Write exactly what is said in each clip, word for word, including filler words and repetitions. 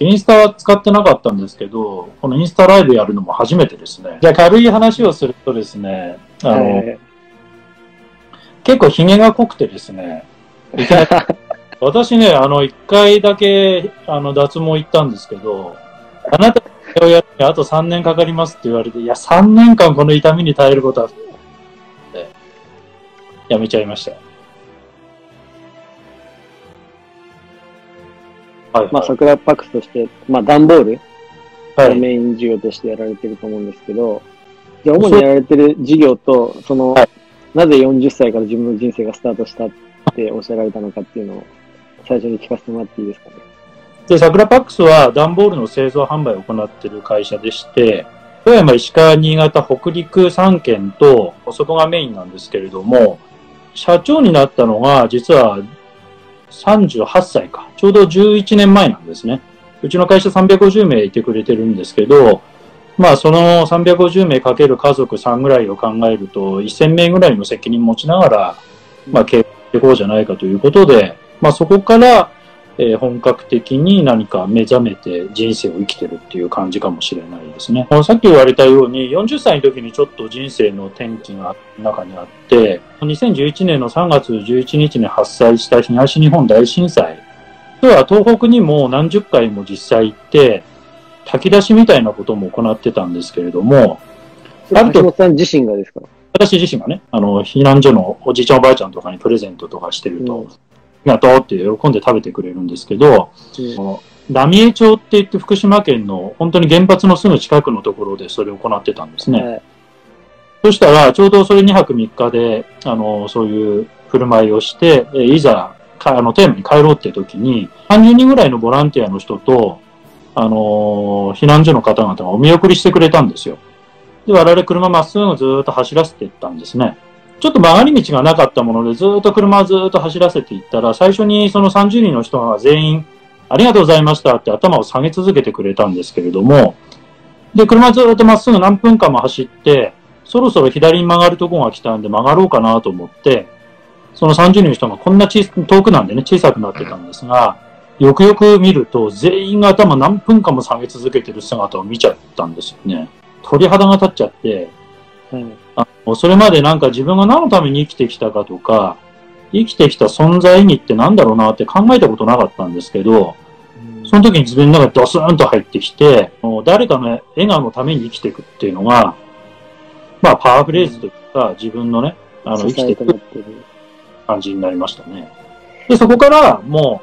インスタは使ってなかったんですけど、このインスタライブやるのも初めてですね。じゃあ軽い話をするとですね、あの、えー、結構ひげが濃くてですね、私ね、あの、一回だけ、あの、脱毛行ったんですけど、あなたをやるにあとさんねんかかりますって言われて、いや、さんねんかんこの痛みに耐えることは、やめちゃいました。はいはい、まあ、桜パックスとして、まあ、段ボール、はい、メイン事業としてやられてると思うんですけど、じゃあ、主にやられてる事業と、その、はい、なぜよんじゅっさいから自分の人生がスタートしたっておっしゃられたのかっていうのを、最初に聞かせてもらっていいですかね。で、桜パックスは段ボールの製造販売を行っている会社でして、富山、石川、新潟、北陸さんけんと、そこがメインなんですけれども、社長になったのが、実は、さんじゅうはっさいか。ちょうどじゅういちねんまえなんですね。うちの会社さんびゃくごじゅうめいいてくれてるんですけど、まあそのさんびゃくごじゅうめいかける家族さんぐらいを考えると、せんめいぐらいの責任持ちながら、まあ経営していこうじゃないかということで、まあそこから、えー、本格的に何か目覚めて人生を生きてるっていう感じかもしれないですね。さっき言われたようによんじゅっさいの時にちょっと人生の転機が中にあって、にせんじゅういちねんのさんがつじゅういちにちに発災した東日本大震災。今日は東北にも何十回も実際行って、炊き出しみたいなことも行ってたんですけれども、あると、橋本さん自身がですか？私自身がね、あの、避難所のおじいちゃんおばあちゃんとかにプレゼントとかしてると、うんありがとうって喜んで食べてくれるんですけど、浪江町って言って福島県の本当に原発のすぐ近くのところでそれを行ってたんですね。はい、そしたらちょうどそれにはくみっかであのそういう振る舞いをして、いざあのテーマに帰ろうって時にさんじゅうにんぐらいのボランティアの人とあの避難所の方々がお見送りしてくれたんですよ。で我々車まっすぐずーっと走らせていったんですね。ちょっと曲がり道がなかったもので、ずっと車をずっと走らせていったら、最初にそのさんじゅうにんの人が全員、ありがとうございましたって頭を下げ続けてくれたんですけれども、で、車ずっとまっすぐ何分間も走って、そろそろ左に曲がるとこが来たんで曲がろうかなと思って、そのさんじゅうにんの人がこんな小さ遠くなんでね、小さくなってたんですが、よくよく見ると、全員が頭何分間も下げ続けてる姿を見ちゃったんですよね。鳥肌が立っちゃって、うんあのそれまでなんか自分が何のために生きてきたかとか、生きてきた存在意義って何だろうなって考えたことなかったんですけど、その時に自分の中でドスーンと入ってきて、誰かの笑顔のために生きていくっていうのが、まあパワーフレーズというか、自分のね、あの生きていく感じになりましたね。で、そこからも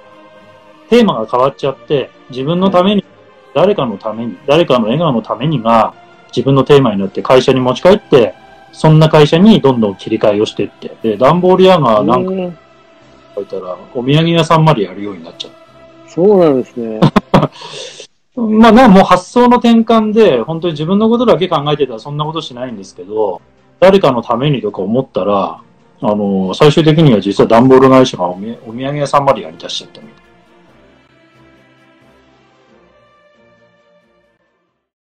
うテーマが変わっちゃって、自分のために、誰かのために、誰かの笑顔のためにが、自分のテーマになって会社に持ち帰って、そんな会社にどんどん切り替えをしていって、で、段ボール屋がなんか、書いたら、お土産屋さんまでやるようになっちゃった。そうなんですね。まあ、ね、もう発想の転換で、本当に自分のことだけ考えてたらそんなことしないんですけど、誰かのためにとか思ったら、あの、最終的には実は段ボール会社がお土産屋さんまでやり出しちゃったみたいな。